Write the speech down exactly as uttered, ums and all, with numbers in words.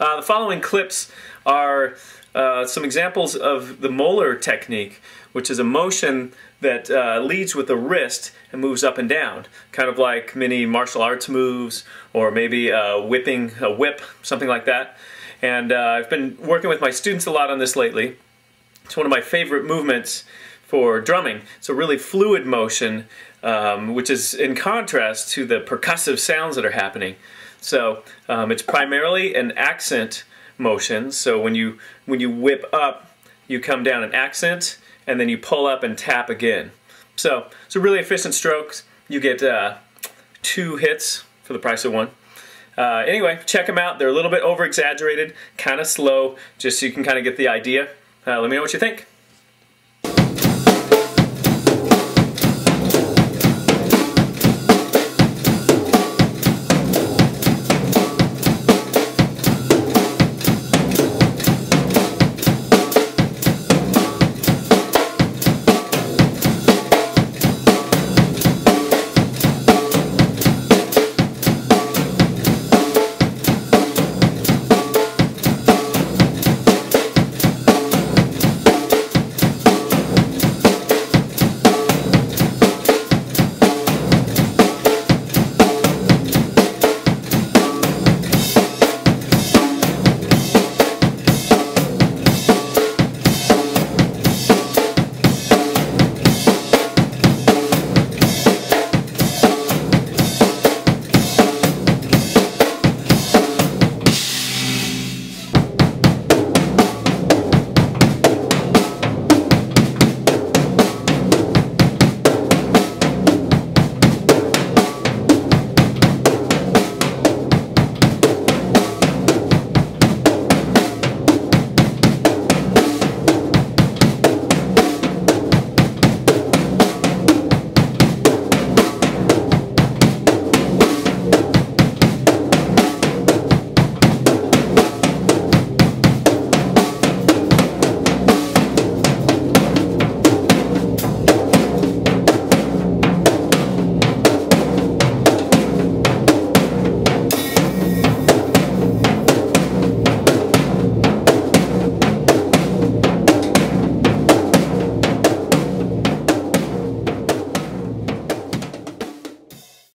Uh, the following clips are uh, some examples of the Moeller technique, which is a motion that uh, leads with the wrist and moves up and down, kind of like many martial arts moves, or maybe uh, whipping a whip, something like that. And uh, I've been working with my students a lot on this lately. It's one of my favorite movements for drumming. It's a really fluid motion, um, which is in contrast to the percussive sounds that are happening. So um, it's primarily an accent motion. So when you when you whip up, you come down an accent, and then you pull up and tap again. So it's a really efficient stroke. You get uh, two hits for the price of one. Uh, anyway, check them out. They're a little bit over-exaggerated, kind of slow, just so you can kind of get the idea. Uh, let me know what you think.